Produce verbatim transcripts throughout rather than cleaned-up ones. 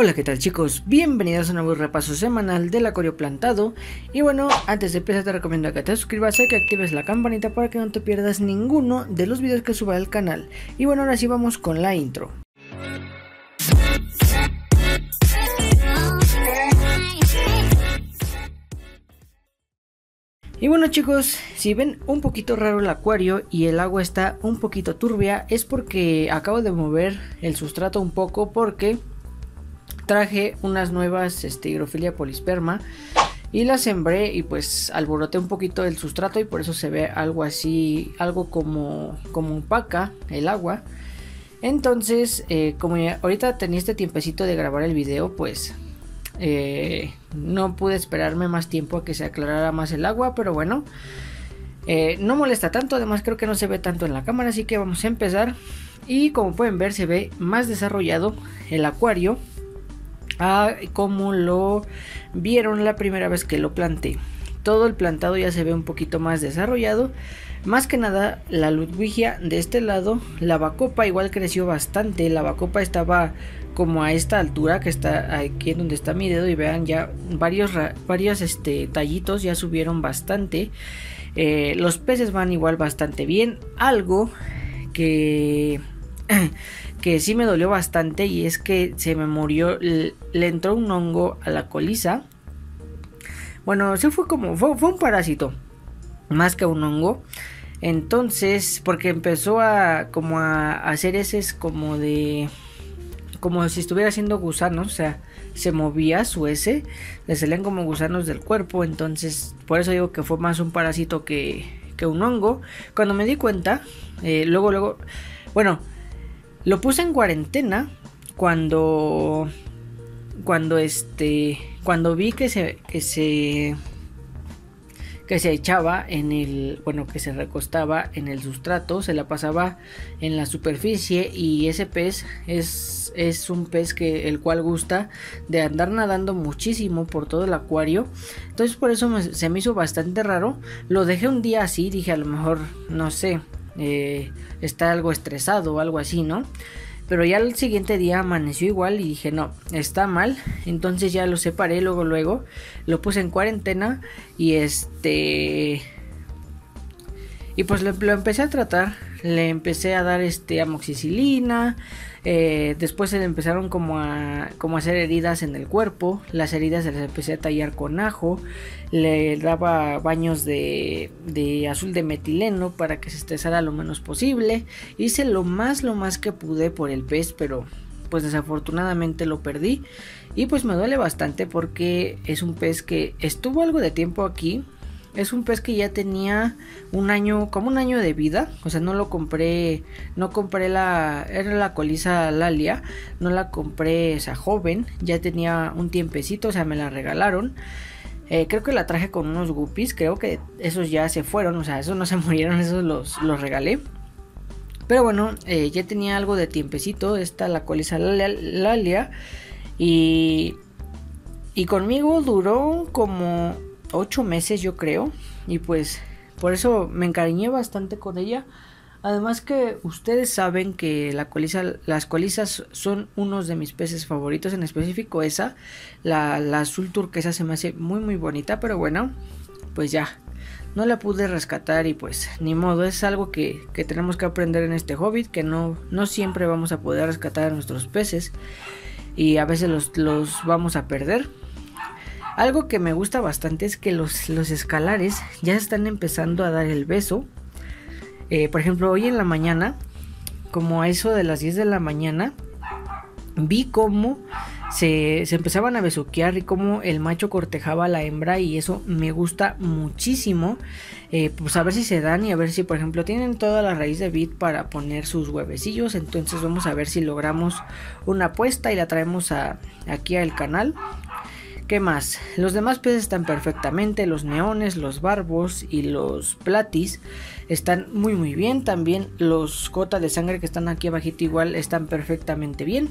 Hola, ¿qué tal, chicos? Bienvenidos a un nuevo repaso semanal del acorio plantado. Y bueno, antes de empezar te recomiendo que te suscribas y que actives la campanita para que no te pierdas ninguno de los videos que suba al canal. Y bueno, ahora sí vamos con la intro. Y bueno, chicos, si ven un poquito raro el acuario y el agua está un poquito turbia, es porque acabo de mover el sustrato un poco porque traje unas nuevas este, hygrophila polysperma y las sembré y pues alboroté un poquito el sustrato y por eso se ve algo así, algo como, como opaca el agua. Entonces, eh, como ahorita tenía este tiempecito de grabar el video, pues... Eh, no pude esperarme más tiempo a que se aclarara más el agua, pero bueno, eh, no molesta tanto. Además, creo que no se ve tanto en la cámara, así que vamos a empezar. Y como pueden ver, se ve más desarrollado el acuario a como lo vieron la primera vez que lo planté. Todo el plantado ya se ve un poquito más desarrollado. Más que nada la ludwigia de este lado, la bacopa igual creció bastante. La bacopa estaba como a esta altura que está aquí donde está mi dedo y vean ya varios, varios este, tallitos ya subieron bastante. Eh, los peces van igual bastante bien. Algo que, que sí me dolió bastante y es que se me murió, le, le entró un hongo a la colisa. Bueno, se fue como, fue, fue un parásito. Más que un hongo. Entonces, porque empezó a como a hacer heces como de... como si estuviera haciendo gusanos. O sea, se movía su ese. Le salían como gusanos del cuerpo. Entonces, por eso digo que fue más un parásito que, que un hongo. Cuando me di cuenta, eh, luego, luego... Bueno, lo puse en cuarentena cuando... Cuando este... Cuando vi que se... Que se que se echaba en el, bueno, que se recostaba en el sustrato, se la pasaba en la superficie y ese pez es, es un pez que el cual gusta de andar nadando muchísimo por todo el acuario. Entonces por eso me, se me hizo bastante raro. Lo dejé un día así, dije a lo mejor, no sé, eh, está algo estresado o algo así, ¿no? Pero ya el siguiente día amaneció igual y dije no, está mal. Entonces ya lo separé luego luego. Lo puse en cuarentena y este... Y pues lo, lo empecé a tratar. Le empecé a dar este amoxicilina. Eh, después se le empezaron como a, como a hacer heridas en el cuerpo. Las heridas se las empecé a tallar con ajo. Le daba baños de, de azul de metileno para que se estresara lo menos posible. Hice lo más, lo más que pude por el pez, pero pues desafortunadamente lo perdí. Y pues me duele bastante porque es un pez que estuvo algo de tiempo aquí. Es un pez que ya tenía un año, como un año de vida, o sea, no lo compré, no compré la, era la colisa lalia, no la compré esa joven, ya tenía un tiempecito, o sea, me la regalaron. Eh, creo que la traje con unos guppies, creo que esos ya se fueron, o sea, esos no se murieron, esos los, los regalé. Pero bueno, eh, ya tenía algo de tiempecito, esta la colisa lalia, lalia y, y conmigo duró como... ocho meses yo creo y pues por eso me encariñé bastante con ella. Además que ustedes saben que la colisa, las colisas son unos de mis peces favoritos, en específico esa, la, la azul turquesa se me hace muy muy bonita, pero bueno, pues ya no la pude rescatar y pues ni modo, es algo que, que tenemos que aprender en este hobby, que no, no siempre vamos a poder rescatar a nuestros peces y a veces los, los vamos a perder. Algo que me gusta bastante es que los, los escalares ya están empezando a dar el beso. Eh, por ejemplo, hoy en la mañana, como a eso de las diez de la mañana, vi cómo se, se empezaban a besuquear y cómo el macho cortejaba a la hembra y eso me gusta muchísimo. Eh, pues a ver si se dan y a ver si, por ejemplo, tienen toda la raíz de vid para poner sus huevecillos. Entonces vamos a ver si logramos una apuesta y la traemos a, aquí al canal. ¿Qué más? Los demás peces están perfectamente, los neones, los barbos y los platys están muy muy bien, también los cota de sangre que están aquí abajito igual están perfectamente bien.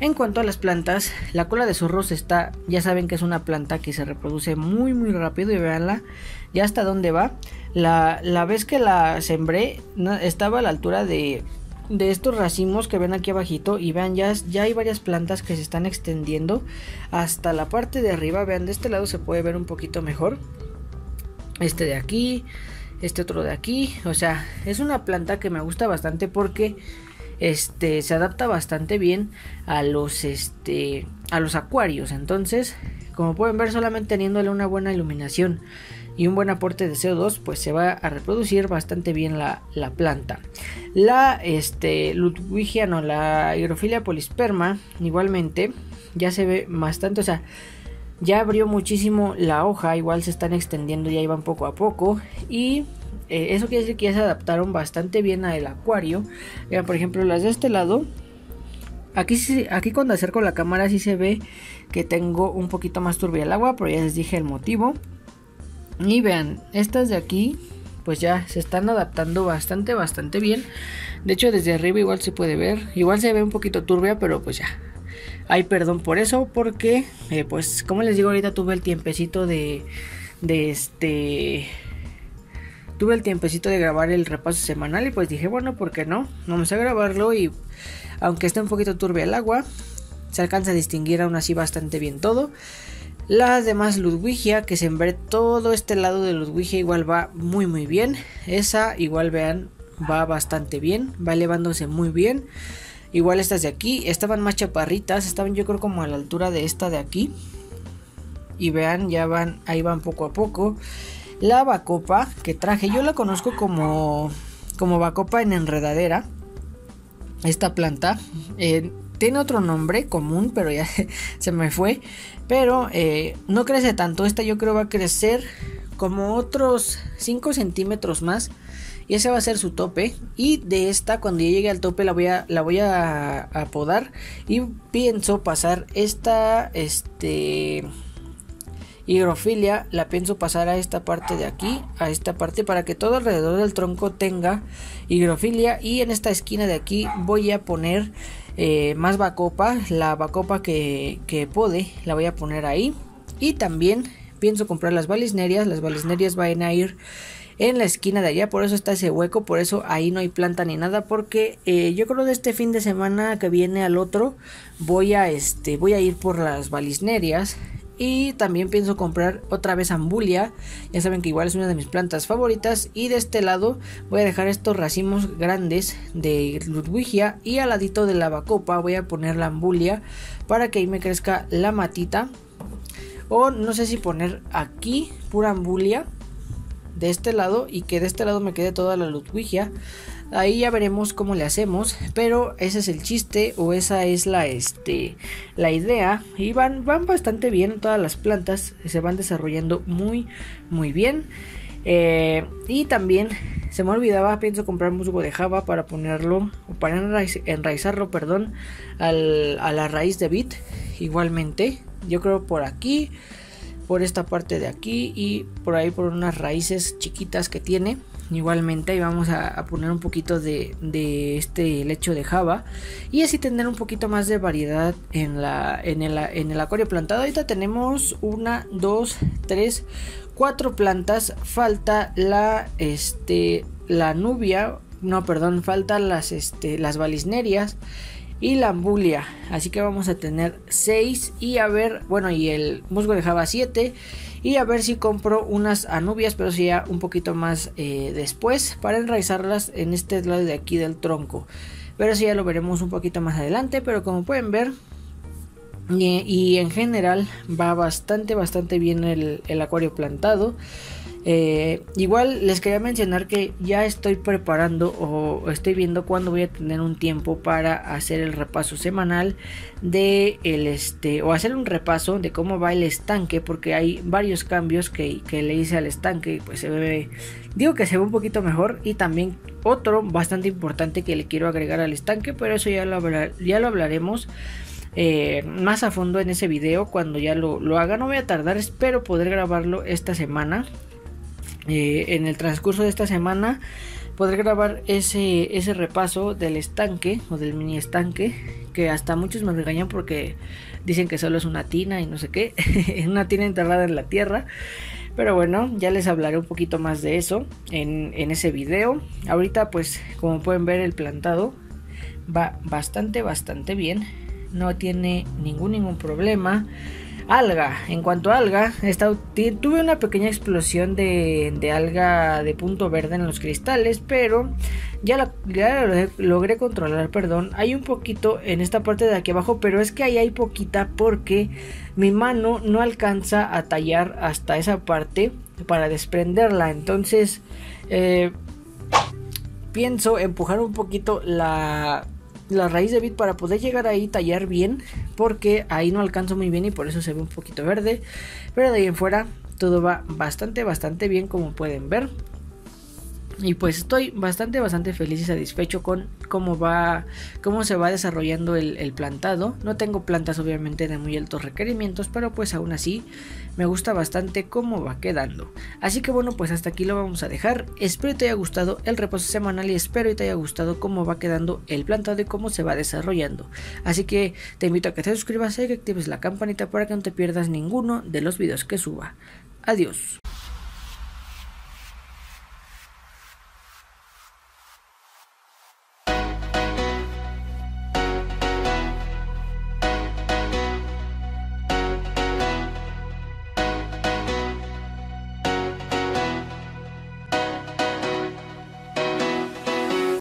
En cuanto a las plantas, la cola de zorro está, ya saben que es una planta que se reproduce muy muy rápido y véanla ya hasta dónde va. La, la vez que la sembré estaba a la altura de, de estos racimos que ven aquí abajito, y vean, ya, ya hay varias plantas que se están extendiendo hasta la parte de arriba. Vean, de este lado se puede ver un poquito mejor, este de aquí, este otro de aquí. O sea, es una planta que me gusta bastante porque este se adapta bastante bien a los este a los acuarios. Entonces, como pueden ver, solamente teniéndole una buena iluminación y un buen aporte de C O dos, pues se va a reproducir bastante bien la, la planta. La este, ludwigia, no, la hygrophila polysperma, igualmente, ya se ve bastante, o sea, ya abrió muchísimo la hoja, igual se están extendiendo, ya iban poco a poco, y eh, eso quiere decir que ya se adaptaron bastante bien al acuario. Vean, por ejemplo, las de este lado, aquí, aquí cuando acerco la cámara sí se ve que tengo un poquito más turbia el agua, pero ya les dije el motivo. Y vean, estas de aquí pues ya se están adaptando bastante bastante bien. De hecho, desde arriba igual se puede ver, igual se ve un poquito turbia, pero pues ya hay perdón por eso, porque eh, pues como les digo, ahorita tuve el tiempecito de, de este tuve el tiempecito de grabar el repaso semanal, y pues dije, bueno, ¿por qué no? Vamos a grabarlo, y aunque esté un poquito turbia el agua, se alcanza a distinguir aún así bastante bien todo. Las demás ludwigia, que sembré todo este lado de ludwigia, igual va muy muy bien. Esa igual, vean, va bastante bien, va elevándose muy bien. Igual estas de aquí, estaban más chaparritas, estaban yo creo como a la altura de esta de aquí. Y vean, ya van, ahí van poco a poco. La bacopa que traje, yo la conozco como, como bacopa en enredadera. Esta planta eh, tiene otro nombre común, pero ya se me fue. Pero eh, no crece tanto. Esta yo creo va a crecer como otros cinco centímetros más, y ese va a ser su tope. Y de esta, cuando yo llegue al tope, la voy a, la voy a, a podar, y pienso pasar esta este, hygrophila, la pienso pasar a esta parte de aquí, a esta parte, para que todo alrededor del tronco tenga hygrophila. Y en esta esquina de aquí voy a poner Eh, más bacopa, la bacopa que, que pode, la voy a poner ahí. Y también pienso comprar las vallisnerias, las vallisnerias van a ir en la esquina de allá, por eso está ese hueco, por eso ahí no hay planta ni nada, porque eh, yo creo de este fin de semana que viene al otro voy a, este, voy a ir por las vallisnerias. Y también pienso comprar otra vez ambulia, ya saben que igual es una de mis plantas favoritas. Y de este lado voy a dejar estos racimos grandes de ludwigia, y al ladito de la bacopa voy a poner la ambulia para que ahí me crezca la matita. O no sé si poner aquí pura ambulia de este lado, y que de este lado me quede toda la ludwigia. Ahí ya veremos cómo le hacemos, pero ese es el chiste, o esa es la, este, la idea. Y van, van bastante bien todas las plantas, se van desarrollando muy muy bien. Eh, y también se me olvidaba, pienso comprar musgo de java para ponerlo, o para enraiz, enraizarlo, perdón, al, a la raíz de vid. Igualmente, yo creo por aquí, por esta parte de aquí, y por ahí por unas raíces chiquitas que tiene. Igualmente ahí vamos a, a poner un poquito de, de este lecho de java, y así tener un poquito más de variedad en, la, en, el, en el acuario plantado. Ahorita tenemos una, dos, tres, cuatro plantas. Falta la, este, la anubia, no perdón, faltan las, este, las vallisnerias y la ambulia, así que vamos a tener seis, y a ver, bueno, y el musgo de java siete, y a ver si compro unas anubias, pero si ya un poquito más eh, después, para enraizarlas en este lado de aquí del tronco, pero si ya lo veremos un poquito más adelante. Pero como pueden ver, y, y en general va bastante bastante bien el, el acuario plantado. Eh, igual les quería mencionar que ya estoy preparando, o estoy viendo cuándo voy a tener un tiempo para hacer el repaso semanal de el este o hacer un repaso de cómo va el estanque, porque hay varios cambios que, que le hice al estanque, y pues se ve, digo que se ve un poquito mejor. Y también otro bastante importante que le quiero agregar al estanque, pero eso ya lo, hablar, ya lo hablaremos Eh, más a fondo en ese video cuando ya lo, lo haga. No voy a tardar, espero poder grabarlo esta semana. Eh, en el transcurso de esta semana podré grabar ese, ese repaso del estanque, o del mini estanque, que hasta muchos me regañan porque dicen que solo es una tina y no sé qué, es una tina enterrada en la tierra. Pero bueno, ya les hablaré un poquito más de eso en, en ese video. Ahorita pues, como pueden ver, el plantado va bastante, bastante bien. No tiene ningún, ningún problema. Alga, en cuanto a alga, esta, tuve una pequeña explosión de, de alga de punto verde en los cristales, pero ya la, ya la logré controlar, perdón. Hay un poquito en esta parte de aquí abajo, pero es que ahí hay poquita porque mi mano no alcanza a tallar hasta esa parte para desprenderla. Entonces eh, pienso empujar un poquito la... la raíz de vid para poder llegar ahí y tallar bien, porque ahí no alcanzo muy bien y por eso se ve un poquito verde, pero de ahí en fuera todo va bastante bastante bien, como pueden ver. Y pues estoy bastante bastante feliz y satisfecho con cómo va, cómo se va desarrollando el, el plantado. No tengo plantas obviamente de muy altos requerimientos, pero pues aún así me gusta bastante cómo va quedando. Así que bueno, pues hasta aquí lo vamos a dejar. Espero que te haya gustado el reposo semanal y espero que te haya gustado cómo va quedando el plantado y cómo se va desarrollando. Así que te invito a que te suscribas y que actives la campanita para que no te pierdas ninguno de los videos que suba. Adiós.